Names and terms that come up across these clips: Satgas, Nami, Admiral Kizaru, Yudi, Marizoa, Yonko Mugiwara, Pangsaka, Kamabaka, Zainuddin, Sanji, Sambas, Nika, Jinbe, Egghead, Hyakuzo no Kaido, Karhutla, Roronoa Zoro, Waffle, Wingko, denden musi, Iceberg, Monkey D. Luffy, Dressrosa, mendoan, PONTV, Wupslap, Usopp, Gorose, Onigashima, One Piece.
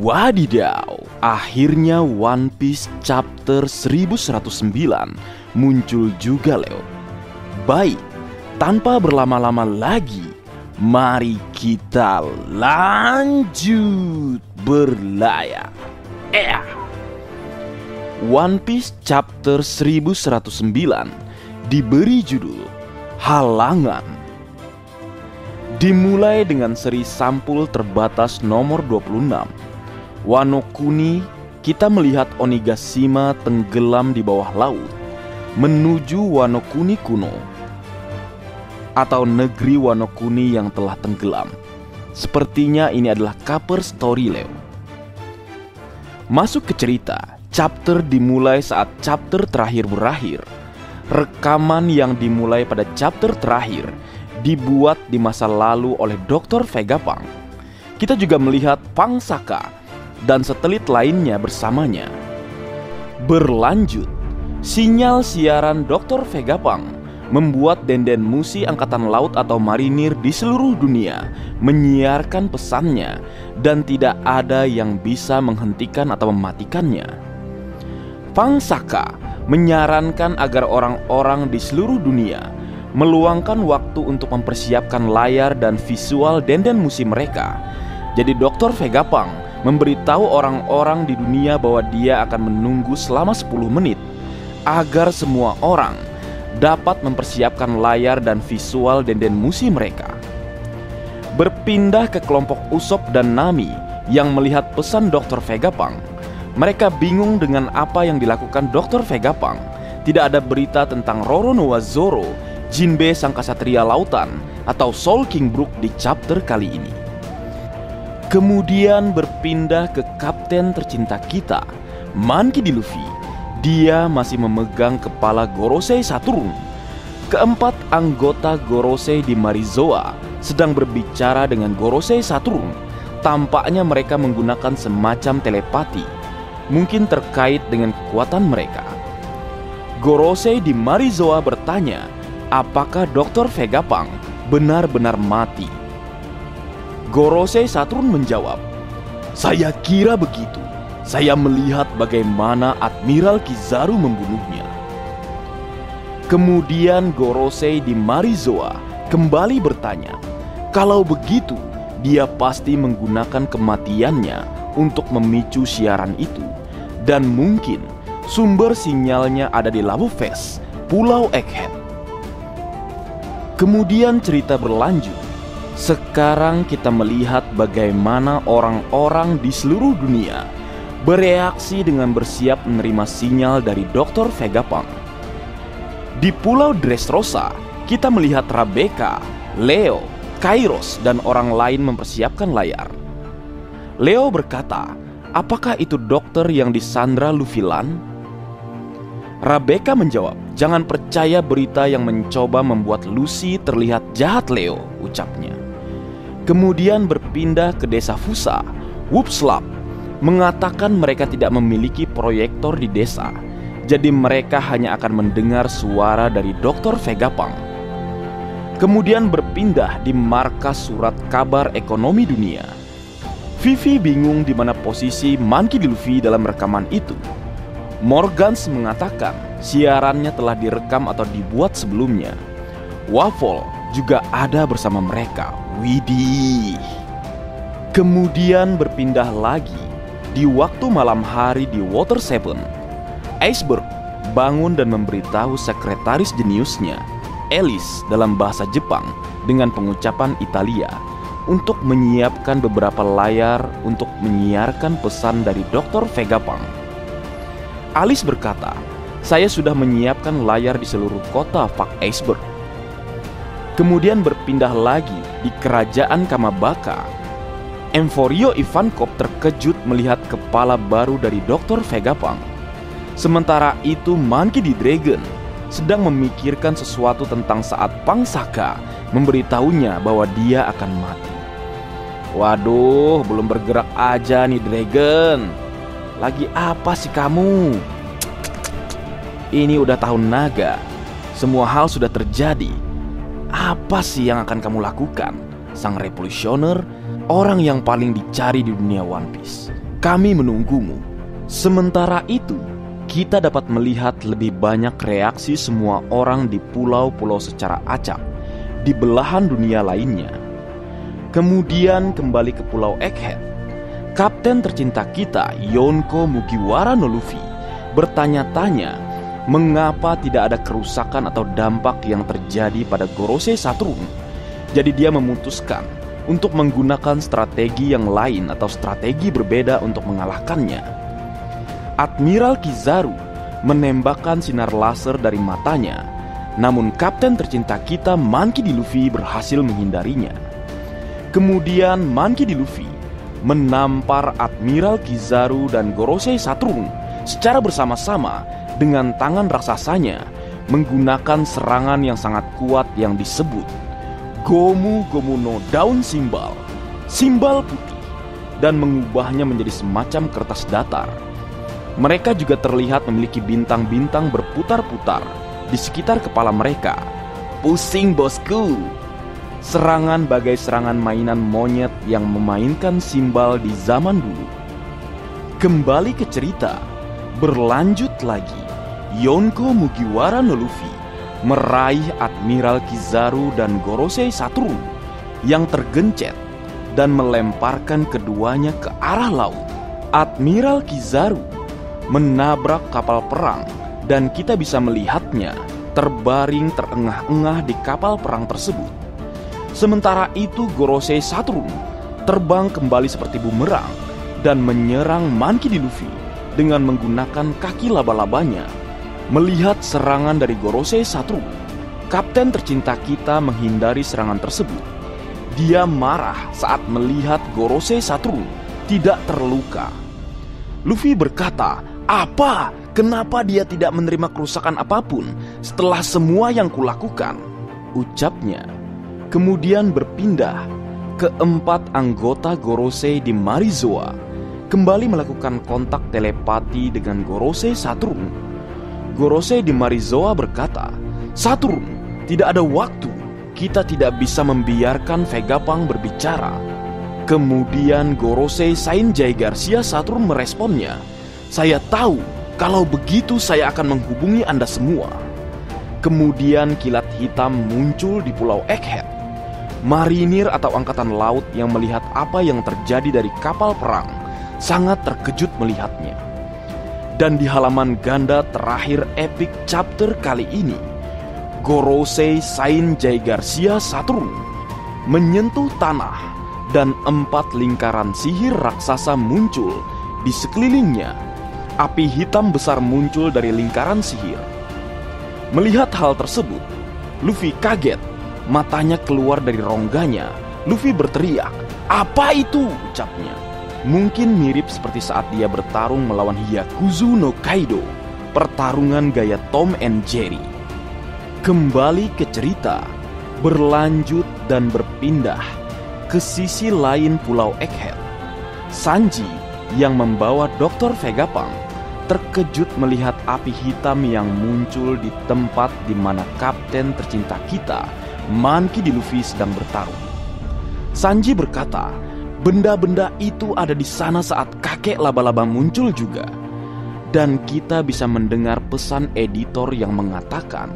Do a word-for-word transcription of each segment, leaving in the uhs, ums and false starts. Wadidaw, akhirnya One Piece chapter seribu seratus sembilan muncul juga, Leo. Baik, tanpa berlama-lama lagi, mari kita lanjut berlayar. Eh. One Piece chapter seribu seratus sembilan diberi judul Halangan. Dimulai dengan seri sampul terbatas nomor dua puluh enam. Wano Kuni, kita melihat Onigashima tenggelam di bawah laut menuju Wano Kuni kuno atau negeri Wano Kuni yang telah tenggelam. Sepertinya ini adalah cover story, Leo. Masuk ke cerita, chapter dimulai saat chapter terakhir berakhir. Rekaman yang dimulai pada chapter terakhir dibuat di masa lalu oleh doktor Vegapunk. Kita juga melihat Pangsaka dan satelit lainnya bersamanya. Berlanjut, sinyal siaran doktor Vegapunk membuat denden musi angkatan laut atau marinir di seluruh dunia menyiarkan pesannya dan tidak ada yang bisa menghentikan atau mematikannya. Pangsaka menyarankan agar orang-orang di seluruh dunia meluangkan waktu untuk mempersiapkan layar dan visual denden musi mereka. Jadi doktor Vegapunk memberitahu orang-orang di dunia bahwa dia akan menunggu selama sepuluh menit agar semua orang dapat mempersiapkan layar dan visual denden musi mereka. Berpindah ke kelompok Usopp dan Nami yang melihat pesan doktor Vegapunk. Mereka bingung dengan apa yang dilakukan doktor Vegapunk. Tidak ada berita tentang Roronoa Zoro, Jinbe sang kasatria lautan atau Soul King Brook di chapter kali ini. Kemudian berpindah ke kapten tercinta kita, Monkey D. Luffy. Dia masih memegang kepala Gorosei Saturn. Keempat anggota Gorosei di Marizoa sedang berbicara dengan Gorosei Saturn. Tampaknya mereka menggunakan semacam telepati, mungkin terkait dengan kekuatan mereka. Gorosei di Marizoa bertanya, apakah doktor Vegapunk benar-benar mati? Gorosei Saturn menjawab, "Saya kira begitu. Saya melihat bagaimana Admiral Kizaru membunuhnya." Kemudian Gorosei di Marizoa kembali bertanya, "Kalau begitu, dia pasti menggunakan kematiannya untuk memicu siaran itu, dan mungkin sumber sinyalnya ada di Labufes, Pulau Egghead." Kemudian cerita berlanjut. Sekarang kita melihat bagaimana orang-orang di seluruh dunia bereaksi dengan bersiap menerima sinyal dari doktor Vegapunk. Di Pulau Dressrosa, kita melihat Rebecca, Leo, Kairos, dan orang lain mempersiapkan layar. Leo berkata, "Apakah itu dokter yang disandra Luffy Land?" Rebecca menjawab, "Jangan percaya berita yang mencoba membuat Lucy terlihat jahat, Leo," ucapnya. Kemudian berpindah ke desa Fusa. Wupslap mengatakan mereka tidak memiliki proyektor di desa, jadi mereka hanya akan mendengar suara dari doktor Vegapunk. Kemudian berpindah di markas surat kabar ekonomi dunia. Vivi bingung di mana posisi Monkey D. Luffy dalam rekaman itu. Morgans mengatakan siarannya telah direkam atau dibuat sebelumnya. Waffle juga ada bersama mereka. Widih. Kemudian berpindah lagi di waktu malam hari di Water Seven. Iceberg bangun dan memberitahu sekretaris jeniusnya, Alice dalam bahasa Jepang dengan pengucapan Italia, untuk menyiapkan beberapa layar untuk menyiarkan pesan dari doktor Vegapunk. Alice berkata, "Saya sudah menyiapkan layar di seluruh kota Pak Iceberg." Kemudian berpindah lagi di kerajaan Kamabaka. Emporio Ivankov terkejut melihat kepala baru dari doktor Vegapunk. Sementara itu Monkey D. Dragon sedang memikirkan sesuatu tentang saat Pangsaka memberitahunya bahwa dia akan mati. "Waduh, belum bergerak aja nih Dragon. Lagi apa sih kamu? Ini udah tahun naga. Semua hal sudah terjadi. Apa sih yang akan kamu lakukan?" Sang revolusioner, orang yang paling dicari di dunia One Piece. Kami menunggumu. Sementara itu, kita dapat melihat lebih banyak reaksi semua orang di pulau-pulau secara acak di belahan dunia lainnya. Kemudian kembali ke pulau Egghead, kapten tercinta kita Yonko Mugiwara no Luffy bertanya-tanya mengapa tidak ada kerusakan atau dampak yang terjadi pada Gorose Saturn. Jadi dia memutuskan untuk menggunakan strategi yang lain atau strategi berbeda untuk mengalahkannya. Admiral Kizaru menembakkan sinar laser dari matanya, namun kapten tercinta kita Monkey D. Luffy berhasil menghindarinya. Kemudian Monkey D. Luffy menampar Admiral Kizaru dan Gorose Saturn secara bersama-sama dengan tangan raksasanya menggunakan serangan yang sangat kuat yang disebut Gomu Gomu no Daun Simbal Simbal Putih dan mengubahnya menjadi semacam kertas datar. Mereka juga terlihat memiliki bintang-bintang berputar-putar di sekitar kepala mereka. Pusing bosku. Serangan bagai serangan mainan monyet yang memainkan simbal di zaman dulu. Kembali ke cerita, berlanjut lagi. Yonko Mugiwara no Luffy meraih Admiral Kizaru dan Gorose Saturn yang tergencet dan melemparkan keduanya ke arah laut. Admiral Kizaru menabrak kapal perang dan kita bisa melihatnya terbaring terengah-engah di kapal perang tersebut. Sementara itu Gorose Saturn terbang kembali seperti bumerang dan menyerang Monkey D. Luffy dengan menggunakan kaki laba-labanya. Melihat serangan dari Gorose Saturn, kapten tercinta kita menghindari serangan tersebut. Dia marah saat melihat Gorose Saturn tidak terluka. Luffy berkata, "Apa? Kenapa dia tidak menerima kerusakan apapun setelah semua yang kulakukan?" ucapnya. Kemudian berpindah ke empat anggota Gorose di Marizoa, kembali melakukan kontak telepati dengan Gorose Saturn. Gorose di Marizoa berkata, "Saturn, tidak ada waktu. Kita tidak bisa membiarkan Vegapunk berbicara." Kemudian Gorose Saint Jaygarcia Saturn meresponnya, "Saya tahu, kalau begitu saya akan menghubungi Anda semua." Kemudian kilat hitam muncul di pulau Egghead. Marinir atau angkatan laut yang melihat apa yang terjadi dari kapal perang sangat terkejut melihatnya. Dan di halaman ganda terakhir epic chapter kali ini, Gorose Saint Jaygarcia Saturn menyentuh tanah dan empat lingkaran sihir raksasa muncul di sekelilingnya. Api hitam besar muncul dari lingkaran sihir. Melihat hal tersebut, Luffy kaget, matanya keluar dari rongganya. Luffy berteriak, "Apa itu?" ucapnya. Mungkin mirip seperti saat dia bertarung melawan Hyakuzo no Kaido, pertarungan gaya Tom and Jerry. Kembali ke cerita, berlanjut dan berpindah ke sisi lain pulau Egghead. Sanji yang membawa dokter Vegapunk terkejut melihat api hitam yang muncul di tempat di mana kapten tercinta kita, Monkey D. Luffy, sedang bertarung. Sanji berkata, "Benda-benda itu ada di sana saat kakek laba-laba muncul juga." Dan kita bisa mendengar pesan editor yang mengatakan,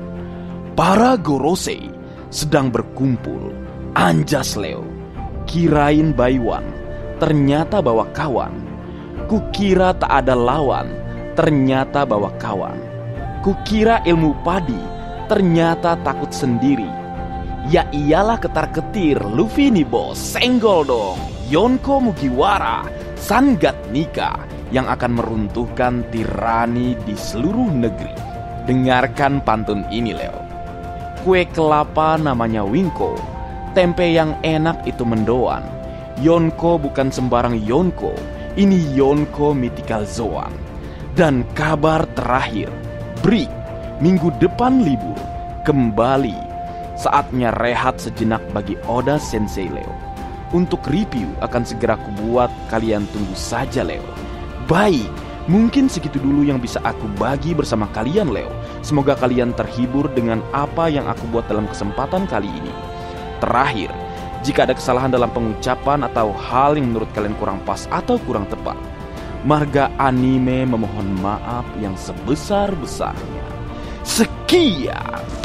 "Para Gorose sedang berkumpul. Anjas Leo. Kirain Baiwan. Ternyata bawa kawan. Kukira tak ada lawan. Ternyata bawa kawan. Kukira ilmu padi. Ternyata takut sendiri. Ya iyalah ketar-ketir. Luffy nih bos. Senggol dong. Yonko Mugiwara, Sangat Nika yang akan meruntuhkan tirani di seluruh negeri." Dengarkan pantun ini, Leo. Kue kelapa namanya Wingko, tempe yang enak itu mendoan. Yonko bukan sembarang Yonko, ini Yonko Mythical Zoan. Dan kabar terakhir, break, minggu depan libur, kembali. Saatnya rehat sejenak bagi Oda Sensei, Leo. Untuk review akan segera kubuat, kalian tunggu saja, Leo. Baik, mungkin segitu dulu yang bisa aku bagi bersama kalian, Leo. Semoga kalian terhibur dengan apa yang aku buat dalam kesempatan kali ini. Terakhir, jika ada kesalahan dalam pengucapan atau hal yang menurut kalian kurang pas atau kurang tepat, marga anime memohon maaf yang sebesar-besarnya. Sekian.